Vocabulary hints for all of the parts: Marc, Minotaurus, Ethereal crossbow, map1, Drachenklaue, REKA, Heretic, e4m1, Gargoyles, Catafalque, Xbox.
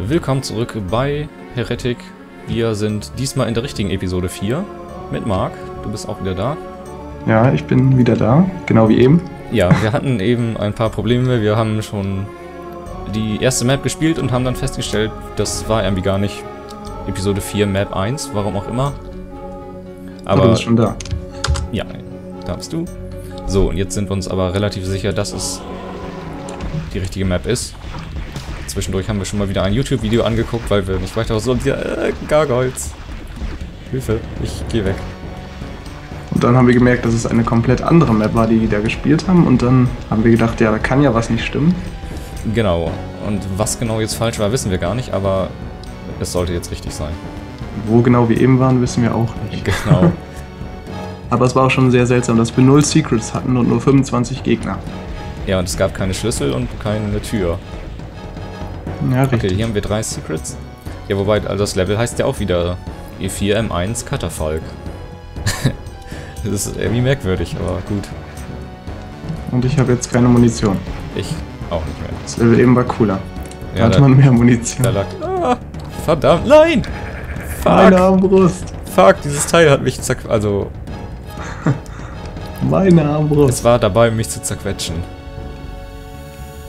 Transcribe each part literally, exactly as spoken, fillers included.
Willkommen zurück bei Heretic. Wir sind diesmal in der richtigen Episode vier mit Marc. Du bist auch wieder da. Ja, ich bin wieder da, genau wie eben. Ja, wir hatten eben ein paar Probleme. Wir haben schon die erste Map gespielt und haben dann festgestellt, das war irgendwie gar nicht Episode vier Map eins, warum auch immer. Aber du bist schon da. Ja, da bist du. So, und jetzt sind wir uns aber relativ sicher, dass es die richtige Map ist. Zwischendurch haben wir schon mal wieder ein YouTube-Video angeguckt, weil wir nicht weiter so... Äh, Gargoyles. Hilfe, ich gehe weg. Und dann haben wir gemerkt, dass es eine komplett andere Map war, die wir da gespielt haben. Und dann haben wir gedacht, ja, da kann ja was nicht stimmen. Genau. Und was genau jetzt falsch war, wissen wir gar nicht, aber es sollte jetzt richtig sein. Wo genau wir eben waren, wissen wir auch nicht. Genau. Aber es war auch schon sehr seltsam, dass wir null Secrets hatten und nur fünfundzwanzig Gegner. Ja, und es gab keine Schlüssel und keine Tür. Ja, okay, richtig. Hier haben wir drei Secrets. Ja, wobei, also das Level heißt ja auch wieder E vier M eins Catafalque. Das ist irgendwie merkwürdig, aber gut. Und ich habe jetzt keine Munition. Ich auch nicht mehr. Das Level eben war cooler. Ja, da hatte man mehr Munition. Da lag... Ah, verdammt, nein! Fuck! Meine Armbrust! Fuck, dieses Teil hat mich zerquetscht. Also... Meine Armbrust! Es war dabei, mich zu zerquetschen.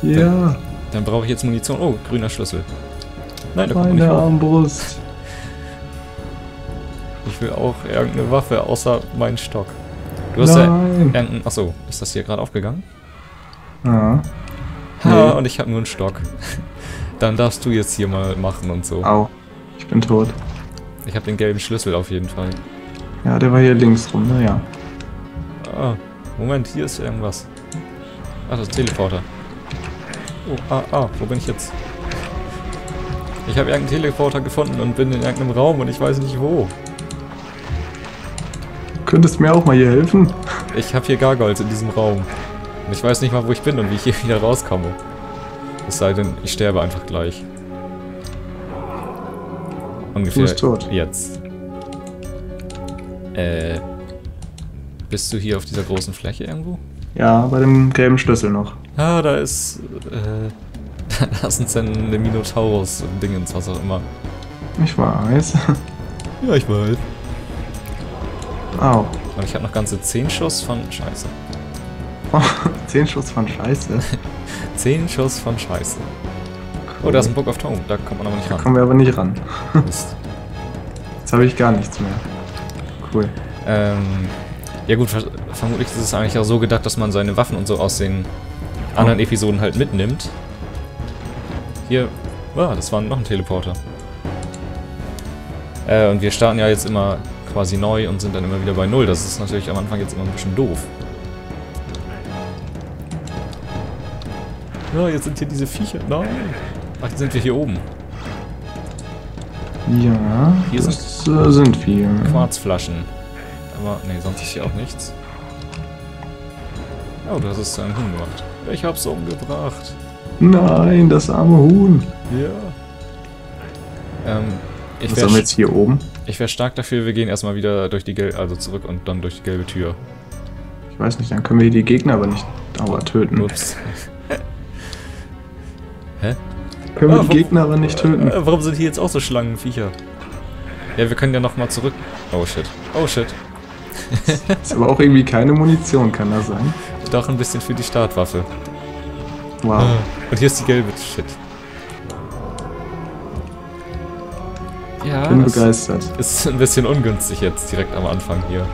Ja... Dann Dann brauche ich jetzt Munition. Oh, grüner Schlüssel. Nein, da kommt man nicht hoch. Meine Armbrust. Ich will auch irgendeine Waffe außer meinen Stock. Du hast ja irgendeinen... Achso, ist das hier gerade aufgegangen? Ja. Nee. Ha, und ich habe nur einen Stock. Dann darfst du jetzt hier mal machen und so. Au, ich bin tot. Ich habe den gelben Schlüssel auf jeden Fall. Ja, der war hier links rum, naja. Ah, Moment, hier ist irgendwas. Ach, das ist Teleporter. Oh, ah, ah, wo bin ich jetzt? Ich habe irgendeinen Teleporter gefunden und bin in irgendeinem Raum und ich weiß nicht wo. Du könntest mir auch mal hier helfen? Ich habe hier Gargoyles in diesem Raum. Und ich weiß nicht mal, wo ich bin und wie ich hier wieder rauskomme. Es sei denn, ich sterbe einfach gleich. Ungefähr. Du bist tot. Jetzt. Äh. Bist du hier auf dieser großen Fläche irgendwo? Ja, bei dem gelben Schlüssel noch. Ah, da ist... Äh, da ist uns dann eine Minotaurus-Dingens, was auch immer. Ich weiß. Ja, ich weiß. Au. Und ich habe noch ganze zehn Schuss von Scheiße. Oh, zehn Schuss von Scheiße? zehn Schuss von Scheiße. Cool. Oh, da ist ein Book of Tome, da kommt man aber nicht ran. Da kommen wir aber nicht ran. Mist. Jetzt habe ich gar nichts mehr. Cool. Ähm... Ja gut, vermutlich ist es eigentlich auch so gedacht, dass man seine Waffen und so aus den anderen Episoden halt mitnimmt. Hier, ah, das war noch ein Teleporter. Äh, und wir starten ja jetzt immer quasi neu und sind dann immer wieder bei Null. Das ist natürlich am Anfang jetzt immer ein bisschen doof. Ja, jetzt sind hier diese Viecher. Nein! Ach, jetzt sind wir hier oben. Ja, hier sind, äh, sind wir. Quarzflaschen. Aber, nee, sonst ist hier auch nichts. Oh, du hast es zu einem Huhn gemacht. Ich hab's umgebracht. Nein, das arme Huhn. Ja. Ähm, ich Was haben wir jetzt hier oben? Ich wäre stark dafür, wir gehen erstmal wieder durch die gelbe, also zurück und dann durch die gelbe Tür. Ich weiß nicht, dann können wir die Gegner aber nicht dauernd töten. Ups. Hä? Können wir ah, die Gegner aber nicht töten. Äh, warum sind hier jetzt auch so Schlangenviecher? Ja, wir können ja nochmal zurück. Oh shit. Oh shit. Ist aber auch irgendwie keine Munition, kann das sein? Doch, ein bisschen für die Startwaffe. Wow. Und hier ist die gelbe. Shit. Ja, bin begeistert. Ist ein bisschen ungünstig jetzt, direkt am Anfang hier.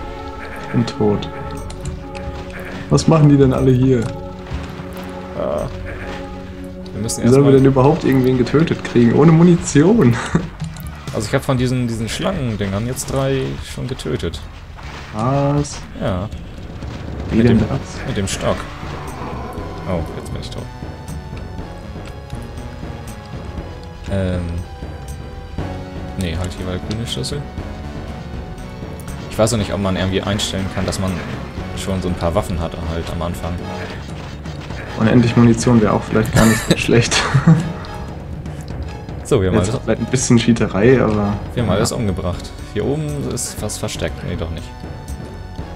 Ich bin tot. Was machen die denn alle hier? Ja. Wir müssen erst Wie sollen wir denn überhaupt irgendwen getötet kriegen? Ohne Munition. Also ich habe von diesen, diesen Schlangendingern jetzt drei schon getötet. Was? Ja. Wie mit, dem, mit dem Stock. Oh, jetzt bin ich tot. Ähm. Nee, halt hier war der grüne Schlüssel. Ich weiß auch nicht, ob man irgendwie einstellen kann, dass man schon so ein paar Waffen hat halt am Anfang. Unendlich Munition wäre auch vielleicht gar nicht so schlecht. So, wir haben alles... Vielleicht ein bisschen Cheaterei, aber... Wir haben alles umgebracht. Hier oben ist was versteckt. Nee, doch nicht.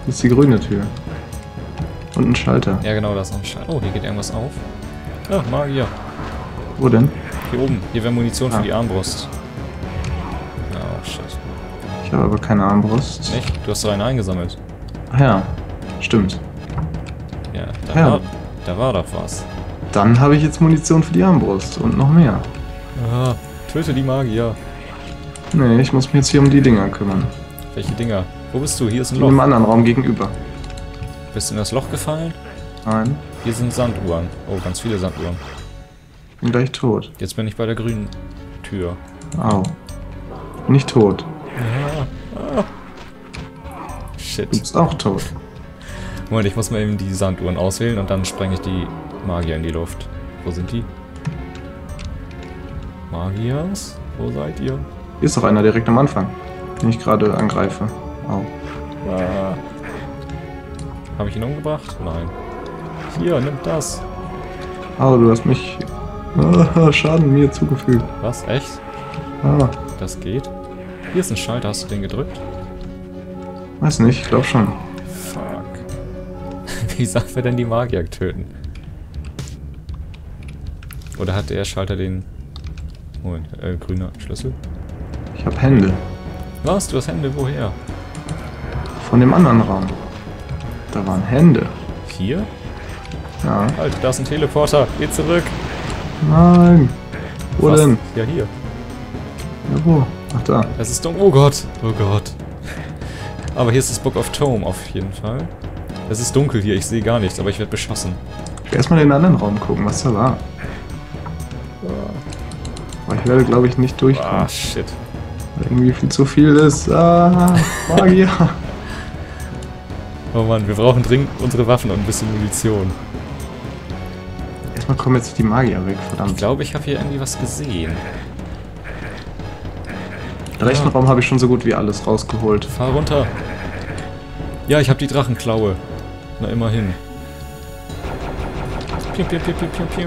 Das ist die grüne Tür. Und ein Schalter. Ja, genau, da ist noch ein Schalter. Oh, hier geht irgendwas auf. Ja, Magier. Wo denn? Hier oben. Hier wäre Munition ah. für die Armbrust. Oh, shit. Ich habe aber keine Armbrust. Echt? Du hast doch eine eingesammelt. Ach ja, stimmt. Ja, da, ja. War, da war doch was. Dann habe ich jetzt Munition für die Armbrust und noch mehr. Aha, töte die Magier. Nee, ich muss mich jetzt hier um die Dinger kümmern. Welche Dinger? Wo bist du? Hier ist ein Loch. In einem anderen Raum gegenüber. Bist du in das Loch gefallen? Nein. Hier sind Sanduhren. Oh, ganz viele Sanduhren. Bin gleich tot. Jetzt bin ich bei der grünen Tür. Au. Bin ich tot. Ah, ah. Shit. Du bist auch tot. Moment, ich muss mal eben die Sanduhren auswählen und dann spreng ich die Magier in die Luft. Wo sind die? Magiers? Wo seid ihr? Hier ist doch einer direkt am Anfang, den ich gerade angreife. Au. Ah. Habe ich ihn umgebracht? Nein. Hier, nimm das. Au, du hast mich... Ah, Schaden mir zugefügt. Was? Echt? Ah. Das geht? Hier ist ein Schalter, hast du den gedrückt? Weiß nicht, ich glaube schon. Fuck. Wie sagt er denn die Magier töten? Oder hatte er Schalter den... Moment, äh, grüner Schlüssel? Ich hab Hände. Was? Du hast Hände? Woher? Von dem anderen Raum. Da waren Hände. Hier? Ja. Alter, da ist ein Teleporter. Geh zurück. Nein. Wo Was? denn? Ja, hier. Ja, wo? Ach, da. Es ist dunkel. Oh Gott. Oh Gott. Aber hier ist das Book of Tome auf jeden Fall. Es ist dunkel hier. Ich sehe gar nichts, aber ich werde beschossen. Ich will erstmal in den anderen Raum gucken, was da war. Aber ich werde, glaube ich, nicht durchkommen. Ah, shit. Weil irgendwie viel zu viel ist. Ah, Magier. Oh Mann, wir brauchen dringend unsere Waffen und ein bisschen Munition. Erstmal kommen jetzt die Magier weg, verdammt. Ich glaube, ich habe hier irgendwie was gesehen. Im rechten Raum habe ich schon so gut wie alles rausgeholt. Fahr runter. Ja, ich habe die Drachenklaue. Na, immerhin. Piu, piu, piu, piu, piu, piu.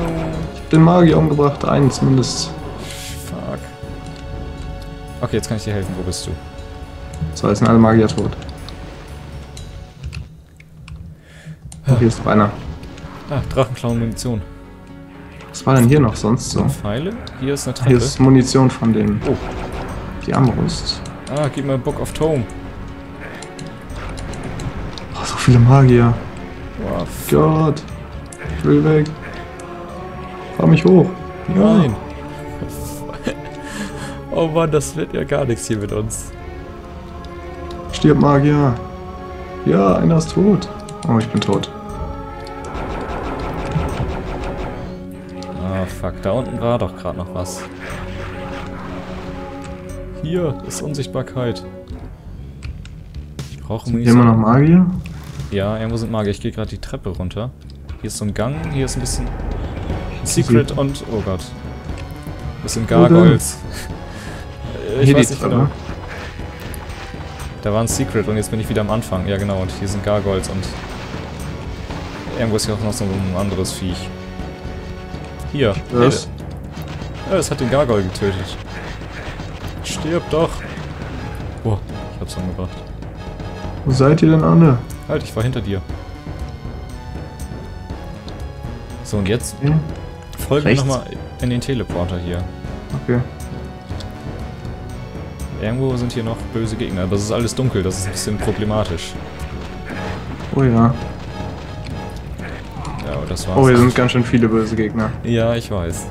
Ich habe den Magier umgebracht, einen zumindest. Fuck. Okay, jetzt kann ich dir helfen. Wo bist du? So, jetzt sind alle Magier tot. Oh, hier ist noch einer. Ah, Drachenklauen Munition. Was war denn hier noch sonst so? Pfeile? Hier ist eine Treppe. Hier ist Munition von denen. Oh. Die Armbrust. Ah, gib mir Book of Tome. Oh, so viele Magier. Oh, Gott. Ich will weg. Fahr mich hoch. Nein. Oh Mann, das wird ja gar nichts hier mit uns. Stirb, Magier. Ja, einer ist tot. Oh, ich bin tot. Ah, fuck. Da unten war doch gerade noch was. Hier ist Unsichtbarkeit. Ich brauche Munition. Immer noch Magier? Ja, irgendwo sind Magier. Ich gehe gerade die Treppe runter. Hier ist so ein Gang. Hier ist ein bisschen Secret Sie und... Oh Gott. Ein bisschen Gargoyles. Ich hier weiß nicht genau. Da war ein Secret und jetzt bin ich wieder am Anfang. Ja genau, und hier sind Gargoyles und... Irgendwo ist hier auch noch so ein anderes Viech. Hier. Was? Ja, das hat den Gargoyle getötet. Stirb doch! Boah, ich hab's umgebracht. Wo seid ihr denn alle? Halt, ich war hinter dir. So, und jetzt? Hm? Folge mir nochmal in den Teleporter hier. Okay. Irgendwo sind hier noch böse Gegner, aber es ist alles dunkel, das ist ein bisschen problematisch. Oh ja. Ja, aber das war's. Oh, hier sind ganz schön viele böse Gegner. Ja, ich weiß.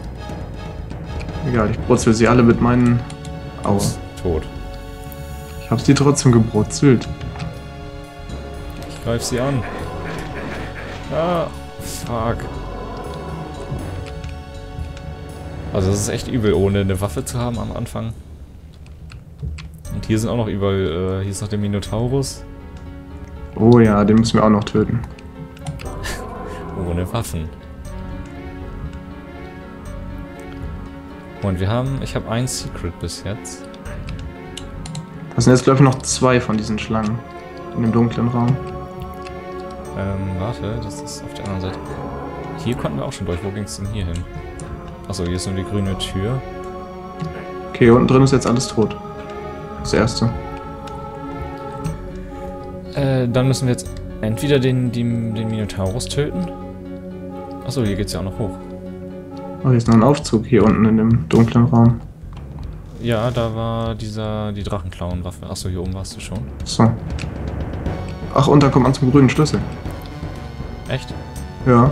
Egal, ich brutzel sie alle mit meinen... Aua. Tot. Ich hab sie trotzdem gebrutzelt. Ich greif sie an. Ah, fuck. Also das ist echt übel, ohne eine Waffe zu haben am Anfang. Und hier sind auch noch überall, äh, hier ist noch der Minotaurus. Oh ja, den müssen wir auch noch töten. Ohne Waffen. Und wir haben, ich habe ein Secret bis jetzt. Das sind jetzt glaube ich noch zwei von diesen Schlangen. In dem dunklen Raum. Ähm, warte, das ist auf der anderen Seite. Hier konnten wir auch schon durch, wo ging's denn hier hin? Achso, hier ist nur die grüne Tür. Okay, unten drin ist jetzt alles tot. Das erste. Äh, dann müssen wir jetzt entweder den, den, den Minotaurus töten. Achso, hier geht's ja auch noch hoch. Oh, hier ist noch ein Aufzug hier unten in dem dunklen Raum. Ja, da war dieser, die Drachenklauenwaffe. Achso, hier oben warst du schon. So. Ach, und da kommt man zum grünen Schlüssel. Echt? Ja.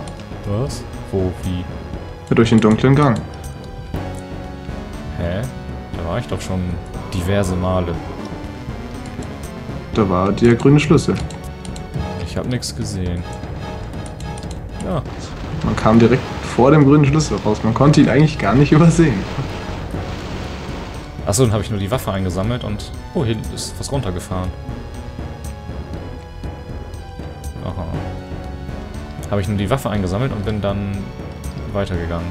Was? Wo? Wie? Ja, durch den dunklen Gang. Hä? Da war ich doch schon diverse Male. Da war der grüne Schlüssel. Ich habe nichts gesehen. Ja. Man kam direkt vor dem grünen Schlüssel raus. Man konnte ihn eigentlich gar nicht übersehen. Achso, dann habe ich nur die Waffe eingesammelt und... Oh, hier ist was runtergefahren. Aha. Habe ich nur die Waffe eingesammelt und bin dann weitergegangen.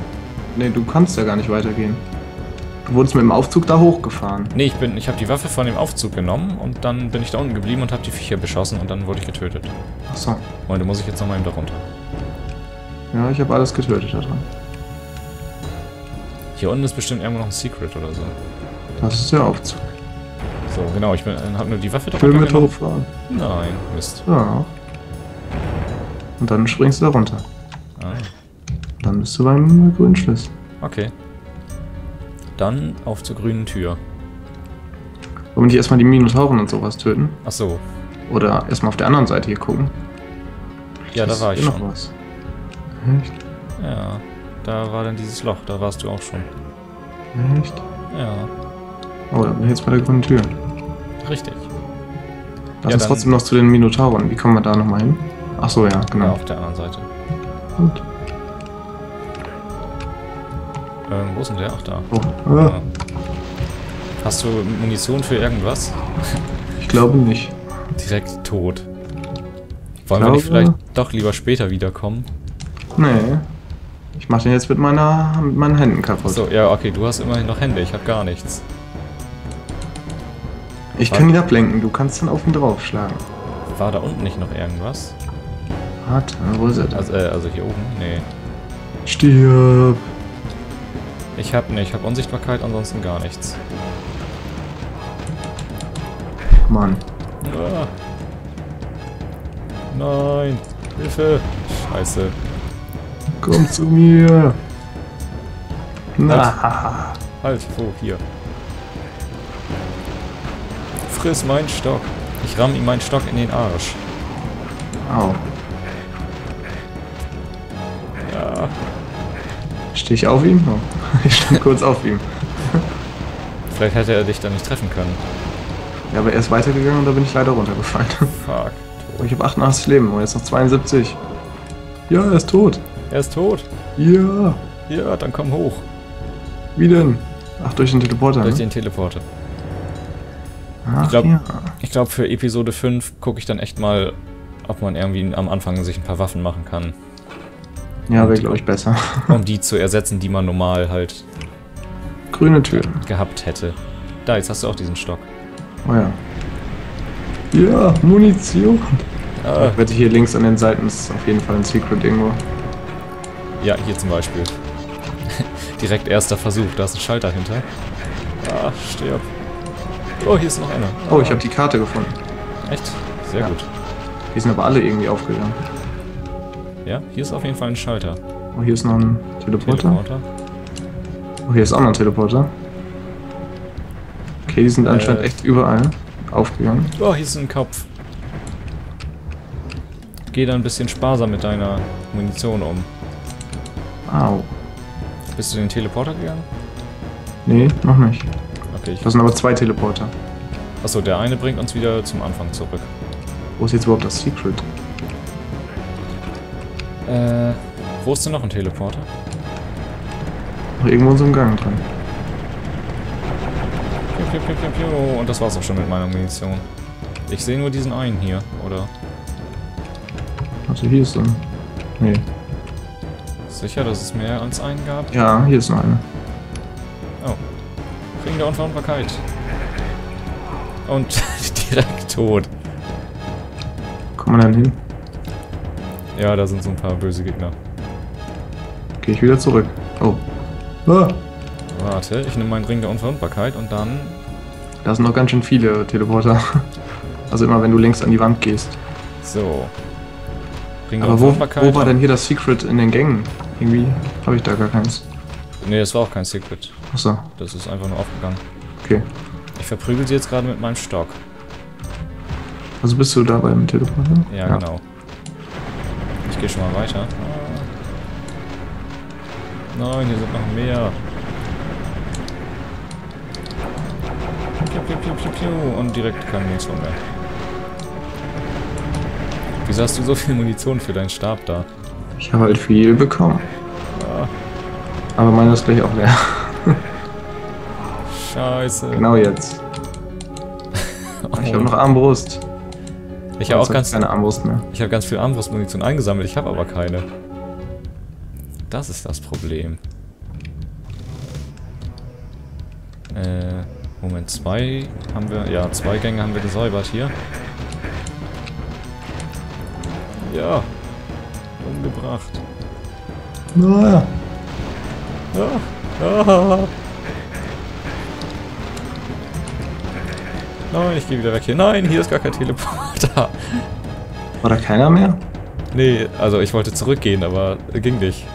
Nee, du kannst ja gar nicht weitergehen. Du wurdest mit dem Aufzug da hochgefahren. Nee, ich bin, ich habe die Waffe von dem Aufzug genommen und dann bin ich da unten geblieben und habe die Viecher beschossen und dann wurde ich getötet. Achso. Und dann muss ich jetzt nochmal eben da runter. Ja, ich habe alles getötet da dran. Hier unten ist bestimmt irgendwo noch ein Secret oder so. Das ist der Aufzug. So, genau, ich habe nur die Waffe da runter genommen. Nein, Mist. Ja. Und dann springst du da runter. Ah. Dann bist du beim grünen Schlüssel. Okay. Dann auf zur grünen Tür. Wollen wir erstmal die Minotauren und sowas töten? Ach so. Oder erstmal auf der anderen Seite hier gucken. Ja, da war ich schon. Noch was. Echt? Ja, da war dann dieses Loch, da warst du auch schon. Echt? Ja. Oh, da bin ich jetzt bei der grünen Tür. Richtig. Lass ja, uns trotzdem noch zu den Minotauren. Wie kommen wir da nochmal hin? Ach so, ja, genau. Ja, auf der anderen Seite. Gut. Ähm, wo ist denn der? Ach, da. Oh. Ja. Ja. Hast du Munition für irgendwas? Ich glaube nicht. Direkt tot. Wollen wir nicht vielleicht doch lieber später wiederkommen? Nee. Ich mach den jetzt mit, meiner, mit meinen Händen kaputt. So, ja, okay, du hast immerhin noch Hände, ich hab gar nichts. Ich war kann ihn ablenken, du kannst dann auf ihn draufschlagen. War da unten nicht noch irgendwas? Warte, wo ist er denn? Also, äh, also hier oben? Nee. Stirb! Ich hab ne, ich hab Unsichtbarkeit, ansonsten gar nichts. Mann. Ah. Nein! Hilfe! Scheiße. Komm zu mir! Na! Halt, wo, oh, hier. Friss meinen Stock. Ich ramm ihm meinen Stock in den Arsch. Au. Ja. Stehe ich auf ihm? Oh. Ich stand kurz auf ihm. Vielleicht hätte er dich da nicht treffen können. Ja, aber er ist weitergegangen und da bin ich leider runtergefallen. Fuck. Oh, ich habe achtundachtzig Leben und jetzt noch zweiundsiebzig. Ja, er ist tot. Er ist tot. Ja. Ja, dann komm hoch. Wie denn? Ach, durch den Teleporter. Durch ne? den Teleporter. Ach, ich glaube, ja. glaub, für Episode fünf gucke ich dann echt mal, ob man irgendwie am Anfang sich ein paar Waffen machen kann. Ja, wäre, glaube ich, besser. Um die zu ersetzen, die man normal halt... Grüne Tür. ...gehabt hätte. Da, jetzt hast du auch diesen Stock. Oh ja. Ja, Munition. Ah. Ich wette, hier links an den Seiten ist auf jeden Fall ein Secret irgendwo. Ja, hier zum Beispiel. Direkt erster Versuch, da ist ein Schalter hinter. Ah, stirb. Oh, hier ist noch einer. Ah. Oh, ich habe die Karte gefunden. Echt? Sehr ja. gut. Die sind aber alle irgendwie aufgegangen. Ja, hier ist auf jeden Fall ein Schalter. Oh, hier ist noch ein Teleporter. Teleporter. Oh, hier ist auch noch ein Teleporter. Okay, die sind äh. anscheinend echt überall aufgegangen. Oh, hier ist ein Kopf. Geh da ein bisschen sparsam mit deiner Munition um. Au. Bist du in den Teleporter gegangen? Nee, noch nicht. Okay. Ich das sind aber zwei Teleporter. Achso, der eine bringt uns wieder zum Anfang zurück. Wo ist jetzt überhaupt das Secret? Äh, wo ist denn noch ein Teleporter? Irgendwo in so einem Gang dran. Piu, piu, piu, piu, piu. Und das war's auch schon mit meiner Munition. Ich sehe nur diesen einen hier, oder? Also hier ist dann. Nee. Sicher, dass es mehr als einen gab? Ja, hier ist noch eine. Oh. Ring der Unverwundbarkeit. Und direkt tot. Kommt man dann hin? Ja, da sind so ein paar böse Gegner. Geh ich wieder zurück. Oh. Ah. Warte, ich nehme meinen Ring der Unverwundbarkeit und dann... Da sind noch ganz schön viele Teleporter. Also immer, wenn du links an die Wand gehst. So. Ring der Aber Unverwundbarkeit. Wo, wo war denn hier das Secret in den Gängen? Irgendwie habe ich da gar keins. Ne, das war auch kein Secret. Achso. Das ist einfach nur aufgegangen. Okay. Ich verprügel sie jetzt gerade mit meinem Stock. Also bist du da beim Teleporter? Ja, ja, genau. Ich gehe schon mal weiter. Nein, hier sind noch mehr. Piu, piu, piu, piu, piu. Und direkt kam nichts mehr. Wieso hast du so viel Munition für deinen Stab da? Ich habe halt viel bekommen. Ja. Aber meine ist gleich auch leer. Scheiße. Genau jetzt. Oh. Ich habe noch Armbrust. Ich habe auch ganz keine Armbrust mehr. Ich habe ganz viel Armbrustmunition eingesammelt, ich habe aber keine. Das ist das Problem. Äh, Moment, zwei haben wir. Ja, zwei Gänge haben wir gesäubert hier. Ja. Umgebracht. Ah. Ah. Ah. Nein, ich gehe wieder weg hier. Nein, hier ist gar kein Teleporter. War da keiner mehr? Nee, also ich wollte zurückgehen, aber ging nicht.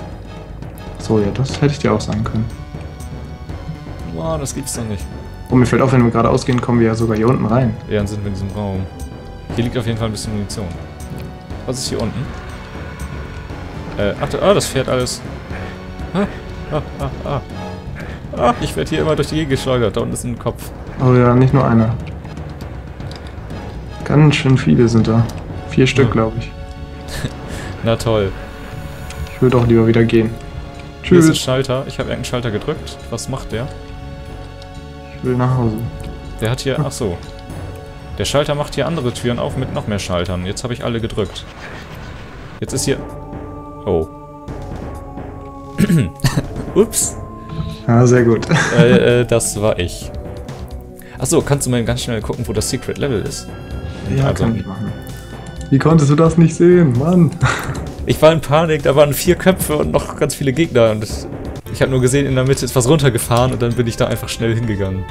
So, ja, das hätte ich dir auch sagen können. Wow, das gibt's doch nicht. Und mir fällt auf, wenn wir gerade ausgehen, kommen wir ja sogar hier unten rein. Ja, dann sind wir in diesem Raum. Hier liegt auf jeden Fall ein bisschen Munition. Was ist hier unten? Äh, ach, ah, das fährt alles. Ah, ah, ah, ah. Ah, ich werde hier immer durch die Gegend geschleudert. Da unten ist ein Kopf. Oh ja, nicht nur einer. Ganz schön viele sind da. Vier Stück, ja, glaube ich. Na toll. Ich will doch lieber wieder gehen. Tschüss. Hier ist ein Schalter. Ich habe irgendeinen Schalter gedrückt. Was macht der? Ich will nach Hause. Der hat hier... Ach so. Der Schalter macht hier andere Türen auf mit noch mehr Schaltern. Jetzt habe ich alle gedrückt. Jetzt ist hier... Oh. Ups. Ja, sehr gut. äh, äh, das war ich. Achso, kannst du mal ganz schnell gucken, wo das Secret Level ist? Ja, also, kann ich machen. Wie konntest du das nicht sehen, Mann? Ich war in Panik, da waren vier Köpfe und noch ganz viele Gegner. Und ich, ich habe nur gesehen, in der Mitte ist was runtergefahren und dann bin ich da einfach schnell hingegangen.